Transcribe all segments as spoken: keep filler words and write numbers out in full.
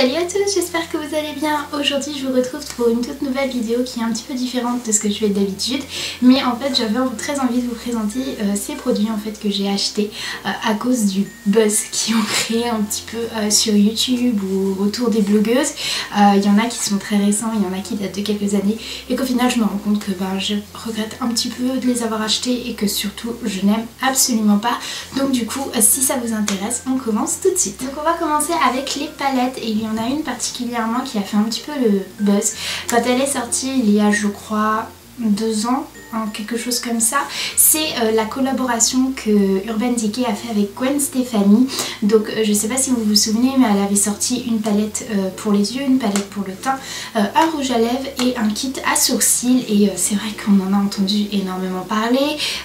Salut à tous, j'espère que vous allez bien. Aujourd'hui je vous retrouve pour une toute nouvelle vidéo qui est un petit peu différente de ce que je fais d'habitude, mais en fait j'avais très envie de vous présenter euh, ces produits en fait que j'ai achetés euh, à cause du buzz qu'ils ont créé un petit peu euh, sur YouTube ou autour des blogueuses. Il euh, y en a qui sont très récents, il y en a qui datent de quelques années et qu'au final je me rends compte que ben, je regrette un petit peu de les avoir achetés et que surtout je n'aime absolument pas. Donc du coup si ça vous intéresse on commence tout de suite. Donc on va commencer avec les palettes et il y en a une particulièrement qui a fait un petit peu le buzz quand elle est sortie il y a je crois deux ans, hein, quelque chose comme ça. C'est euh, la collaboration que Urban Decay a fait avec Gwen Stefani. Donc euh, je sais pas si vous vous souvenez, mais elle avait sorti une palette euh, pour les yeux, une palette pour le teint, euh, un rouge à lèvres et un kit à sourcils. Et euh, c'est vrai qu'on en a entendu énormément parler.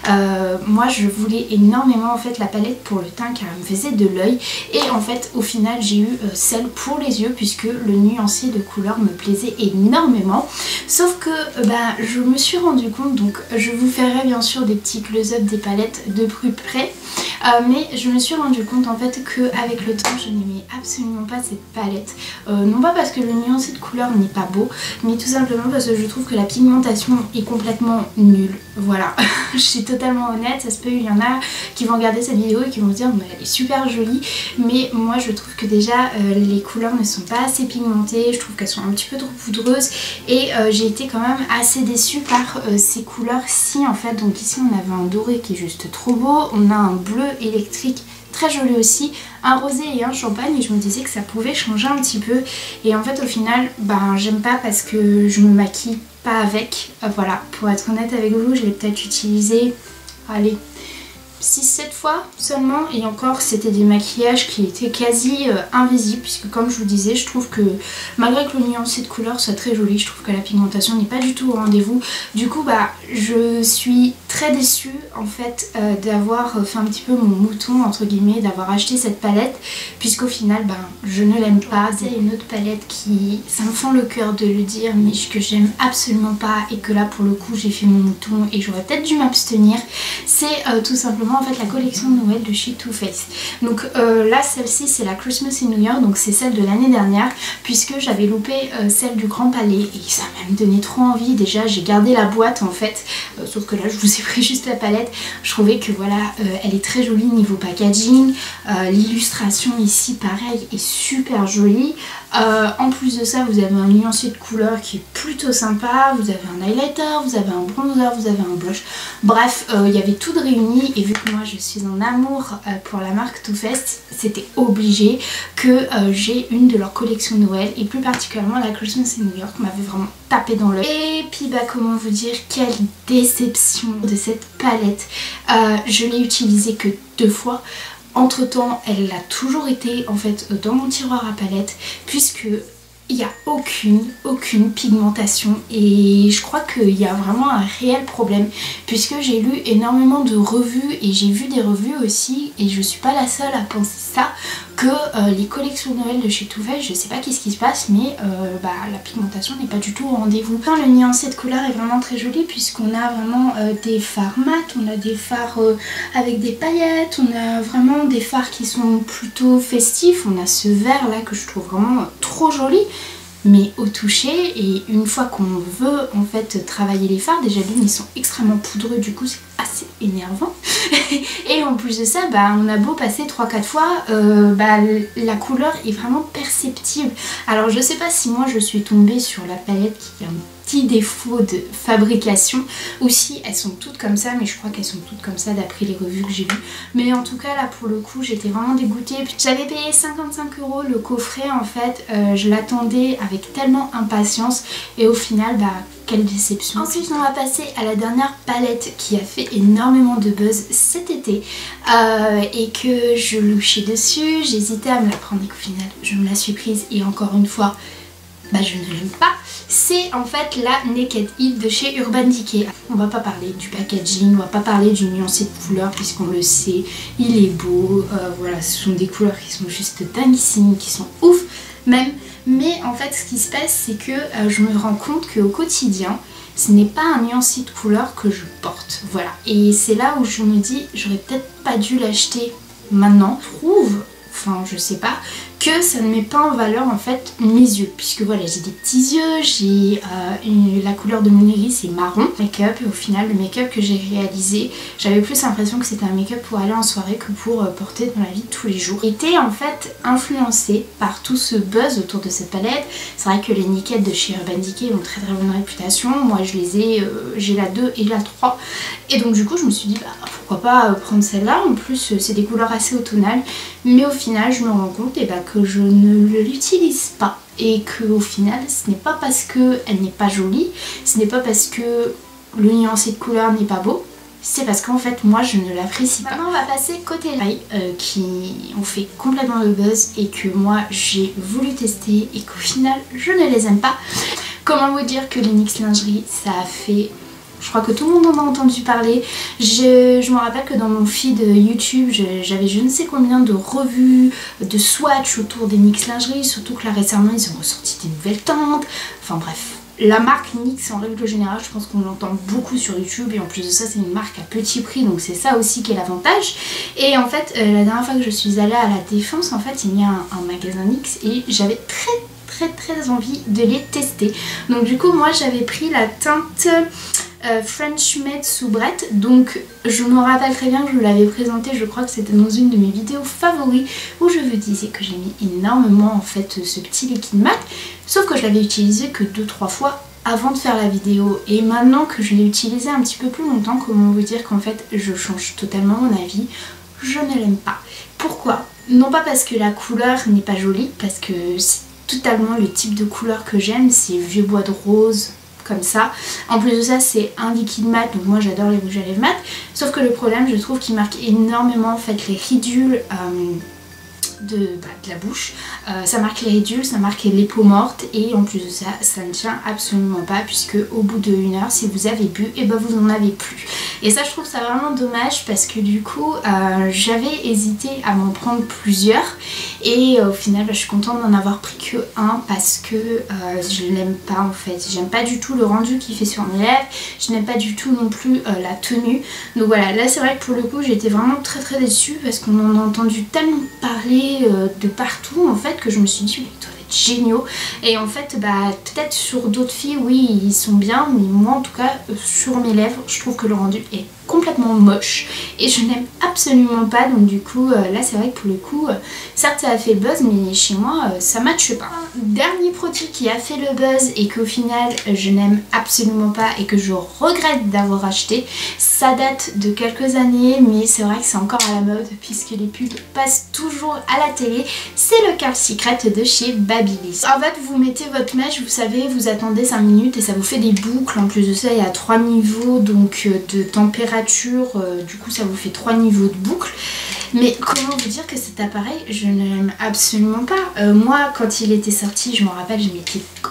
Euh, moi je voulais énormément en fait la palette pour le teint car elle me faisait de l'œil. Et en fait au final j'ai eu euh, celle pour les yeux puisque le nuancier de couleur me plaisait énormément. Sauf que euh, bah, je me suis Je suis rendu compte, donc je vous ferai bien sûr des petits close-up des palettes de plus près, euh, mais je me suis rendu compte en fait que avec le temps je n'aimais absolument pas cette palette, euh, non pas parce que le nuancé de couleur n'est pas beau, mais tout simplement parce que je trouve que la pigmentation est complètement nulle. Voilà, je suis totalement honnête. Ça se peut, il y en a qui vont regarder cette vidéo et qui vont se dire mais elle est super jolie, mais moi je trouve que déjà euh, les couleurs ne sont pas assez pigmentées, je trouve qu'elles sont un petit peu trop poudreuses et euh, j'ai été quand même assez déçue par Euh, ces couleurs-ci en fait. Donc ici on avait un doré qui est juste trop beau, on a un bleu électrique très joli aussi, un rosé et un champagne, et je me disais que ça pouvait changer un petit peu. Et en fait au final ben j'aime pas parce que je me maquille pas avec. Euh, voilà, pour être honnête avec vous, je l'ai peut-être utilisé allez six sept fois seulement, et encore c'était des maquillages qui étaient quasi euh, invisibles puisque comme je vous disais je trouve que malgré que le nuancé de couleur soit très joli, je trouve que la pigmentation n'est pas du tout au rendez-vous. Du coup bah je suis très déçue en fait euh, d'avoir fait un petit peu mon mouton entre guillemets, d'avoir acheté cette palette puisqu'au final bah, je ne l'aime pas. C'est une autre palette qui ça me fend le cœur de le dire mais que j'aime absolument pas et que là pour le coup j'ai fait mon mouton et j'aurais peut-être dû m'abstenir. C'est euh, tout simplement en fait la collection de Noël de chez Too Faced. Donc euh, là celle-ci c'est la Christmas in New York, donc c'est celle de l'année dernière puisque j'avais loupé euh, celle du Grand Palais et ça m'a donné trop envie. Déjà j'ai gardé la boîte en fait, euh, sauf que là je vous ai pris juste la palette. Je trouvais que voilà euh, elle est très jolie niveau packaging, euh, l'illustration ici pareil est super jolie. Euh, en plus de ça vous avez un nuancier de couleur qui est plutôt sympa, vous avez un highlighter, vous avez un bronzer, vous avez un blush, bref il euh, y avait tout de réuni. Et vu que moi je suis en amour euh, pour la marque Too Faced, c'était obligé que euh, j'ai une de leurs collections Noël, et plus particulièrement la Christmas in New York m'avait vraiment tapé dans l'œil. Et puis bah comment vous dire, quelle déception de cette palette. euh, je l'ai utilisée que deux fois. Entre temps elle a toujours été en fait dans mon tiroir à palette puisque il n'y a aucune, aucune pigmentation, et je crois qu'il y a vraiment un réel problème puisque j'ai lu énormément de revues et j'ai vu des revues aussi, et je suis pas la seule à penser ça, que euh, les collections Noël de chez Too Faced, je sais pas qu'est-ce qui se passe, mais euh, bah, la pigmentation n'est pas du tout au rendez-vous. Enfin, le nuancé de couleur est vraiment très joli puisqu'on a vraiment euh, des fards mat, on a des fards euh, avec des paillettes, on a vraiment des fards qui sont plutôt festifs, on a ce vert là que je trouve vraiment euh, trop joli. Mais au toucher, et une fois qu'on veut en fait travailler les fards, déjà l'une ils sont extrêmement poudreux, du coup c'est assez énervant. Et en plus de ça bah, on a beau passer trois quatre fois, euh, bah, la couleur est vraiment perceptible. Alors je sais pas si moi je suis tombée sur la palette qui est un petit défaut de fabrication ou si elles sont toutes comme ça, mais je crois qu'elles sont toutes comme ça d'après les revues que j'ai vues. Mais en tout cas là pour le coup j'étais vraiment dégoûtée. J'avais payé cinquante-cinq euros le coffret en fait, euh, je l'attendais avec tellement impatience et au final bah quelle déception. Ensuite on va passer à la dernière palette qui a fait énormément de buzz cet été, euh, et que je louchais dessus, j'hésitais à me la prendre et qu'au final je me la suis prise et encore une fois bah je ne l'aime pas. C'est en fait la Naked Heat de chez Urban Decay. On va pas parler du packaging, on va pas parler du nuancé de couleur puisqu'on le sait, il est beau, euh, voilà ce sont des couleurs qui sont juste dinguissimes, qui sont ouf même. Mais en fait ce qui se passe c'est que euh, je me rends compte qu'au quotidien ce n'est pas un nuancier de couleur que je porte, voilà. Et c'est là où je me dis j'aurais peut-être pas dû l'acheter maintenant. Je trouve, enfin je sais pas, que ça ne met pas en valeur en fait mes yeux, puisque voilà, j'ai des petits yeux, j'ai euh, une... la couleur de mon iris c'est marron, make-up, et au final le make-up que j'ai réalisé, j'avais plus l'impression que c'était un make-up pour aller en soirée que pour euh, porter dans la vie de tous les jours. J'étais en fait influencée par tout ce buzz autour de cette palette. C'est vrai que les Naked de chez Urban Decay ont très très bonne réputation, moi je les ai, euh, j'ai la deux et la trois, et donc du coup je me suis dit bah pourquoi pas euh, prendre celle-là, en plus euh, c'est des couleurs assez automnales, mais au final je me rends compte et bah, que je ne l'utilise pas et que au final ce n'est pas parce qu'elle n'est pas jolie, ce n'est pas parce que le nuancé de couleur n'est pas beau, c'est parce qu'en fait moi je ne l'apprécie pas. Maintenant on va passer côté light euh, qui ont fait complètement le buzz et que moi j'ai voulu tester et qu'au final je ne les aime pas. Comment vous dire que les N Y X Lingerie, ça a fait... Je crois que tout le monde en a entendu parler. Je, je me rappelle que dans mon feed YouTube, j'avais je, je ne sais combien de revues, de swatchs autour des N Y X Lingerie, surtout que là récemment ils ont ressorti des nouvelles teintes. Enfin bref, la marque N Y X en règle générale, je pense qu'on l'entend beaucoup sur YouTube, et en plus de ça c'est une marque à petit prix, donc c'est ça aussi qui est l'avantage. Et en fait, euh, la dernière fois que je suis allée à la Défense, en fait il y a un, un magasin N Y X et j'avais très très très envie de les tester. Donc du coup moi j'avais pris la teinte... Euh, French Made Soubrette, donc je me rappelle très bien que je l'avais présenté, je crois que c'était dans une de mes vidéos favoris où je vous disais que j'ai mis énormément en fait ce petit liquide mat, sauf que je l'avais utilisé que deux trois fois avant de faire la vidéo, et maintenant que je l'ai utilisé un petit peu plus longtemps, comment vous dire qu'en fait je change totalement mon avis, je ne l'aime pas. Pourquoi? Non pas parce que la couleur n'est pas jolie, parce que c'est totalement le type de couleur que j'aime, c'est vieux bois de rose comme ça. En plus de ça c'est un liquide mat, donc moi j'adore les rouges à lèvres mat, sauf que le problème je trouve qu'il marque énormément en fait les ridules euh, de, bah, de la bouche, euh, ça marque les ridules, ça marque les peaux mortes, et en plus de ça, ça ne tient absolument pas, puisque au bout de une heure si vous avez bu, et ben vous n'en avez plus, et ça je trouve ça vraiment dommage, parce que du coup euh, j'avais hésité à m'en prendre plusieurs, et euh, au final bah, je suis contente d'en avoir pris que un, parce que euh, je l'aime pas en fait, j'aime pas du tout le rendu qu'il fait sur mes lèvres, je n'aime pas du tout non plus euh, la tenue, donc voilà, là c'est vrai que pour le coup j'étais vraiment très très déçue, parce qu'on en a entendu tellement parler de partout en fait que je me suis dit ils doivent être géniaux, et en fait bah peut-être sur d'autres filles oui ils sont bien, mais moi en tout cas sur mes lèvres je trouve que le rendu est complètement moche et je n'aime absolument pas, donc du coup là c'est vrai que pour le coup certes ça a fait le buzz, mais chez moi ça matche pas. Dernier produit qui a fait le buzz et qu'au final je n'aime absolument pas et que je regrette d'avoir acheté, ça date de quelques années mais c'est vrai que c'est encore à la mode puisque les pubs passent toujours à la télé, c'est le Curl Secret de chez Babyliss. En fait vous mettez votre mèche, vous savez, vous attendez cinq minutes et ça vous fait des boucles, en plus de ça il y a trois niveaux donc de température. Euh, du coup ça vous fait trois niveaux de boucle, mais comment vous dire que cet appareil je ne l'aime absolument pas. Euh, moi quand il était sorti je me rappelle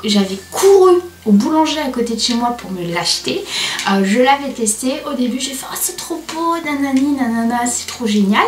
j'avais couru au boulanger à côté de chez moi pour me l'acheter, euh, je l'avais testé, au début j'ai fait oh, c'est trop beau, nanani nanana, c'est trop génial,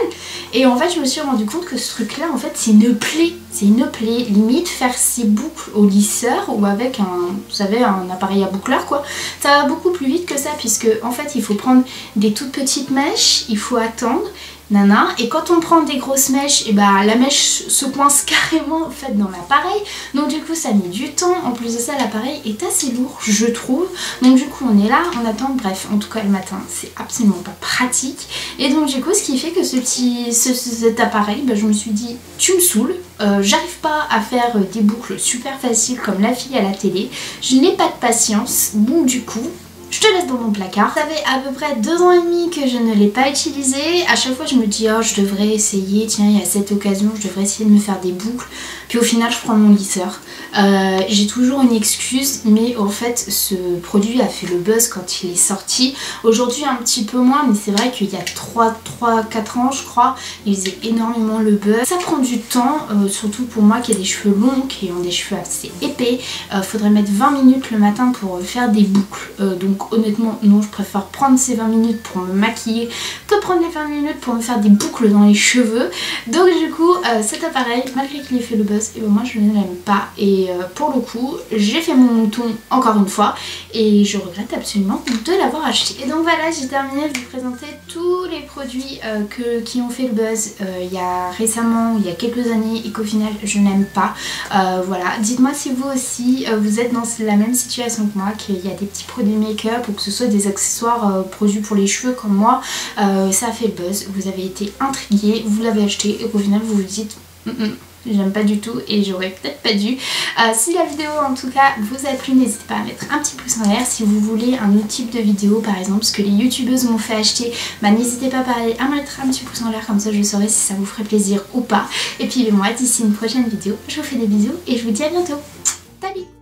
et en fait je me suis rendu compte que ce truc là en fait c'est une plaie, c'est une plaie, limite faire ses boucles au lisseur ou avec un, vous savez, un appareil à boucleur quoi, ça va beaucoup plus vite que ça, puisque en fait il faut prendre des toutes petites mèches, il faut attendre, nana, et quand on prend des grosses mèches, et bah la mèche se coince carrément en fait dans l'appareil, donc du coup ça met du temps, en plus de ça l'appareil est assez lourd je trouve, donc du coup on est là, on attend, bref, en tout cas le matin c'est absolument pas pratique, et donc du coup ce qui fait que ce petit, ce, cet appareil, bah, je me suis dit tu me saoules, euh, j'arrive pas à faire des boucles super faciles comme la fille à la télé, je n'ai pas de patience, bon du coup je te laisse dans mon placard. Ça fait à peu près deux ans et demi que je ne l'ai pas utilisé. À chaque fois je me dis oh je devrais essayer, tiens il y a cette occasion je devrais essayer de me faire des boucles, puis au final je prends mon lisseur. Euh, j'ai toujours une excuse, mais en fait ce produit a fait le buzz quand il est sorti. Aujourd'hui un petit peu moins, mais c'est vrai qu'il y a trois quatre ans je crois, il faisait énormément le buzz. Ça prend du temps, euh, surtout pour moi qui ai des cheveux longs, qui ont des cheveux assez épais, euh, faudrait mettre vingt minutes le matin pour faire des boucles, euh, donc honnêtement non, je préfère prendre ces vingt minutes pour me maquiller que prendre les vingt minutes pour me faire des boucles dans les cheveux. Donc du coup euh, cet appareil, malgré qu'il ait fait le buzz, et ben moi je ne l'aime pas, et euh, pour le coup j'ai fait mon mouton encore une fois et je regrette absolument de l'avoir acheté. Et donc voilà, j'ai terminé de vous présenter tous les produits euh, que, qui ont fait le buzz euh, il y a récemment, il y a quelques années, et qu'au final je n'aime pas. Euh, voilà, dites-moi si vous aussi euh, vous êtes dans la même situation que moi, qu'il y a des petits produits make-up ou que ce soit des accessoires euh, produits pour les cheveux comme moi, euh, ça a fait le buzz, vous avez été intrigué, vous l'avez acheté et qu'au final vous vous dites mm-mm, j'aime pas du tout et j'aurais peut-être pas dû. Euh, si la vidéo en tout cas vous a plu, n'hésitez pas à mettre un petit pouce en l'air. Si vous voulez un autre type de vidéo par exemple, ce que les youtubeuses m'ont fait acheter, bah n'hésitez pas pareil à mettre un petit pouce en l'air, comme ça je saurai si ça vous ferait plaisir ou pas. Et puis moi d'ici une prochaine vidéo, je vous fais des bisous et je vous dis à bientôt. Salut.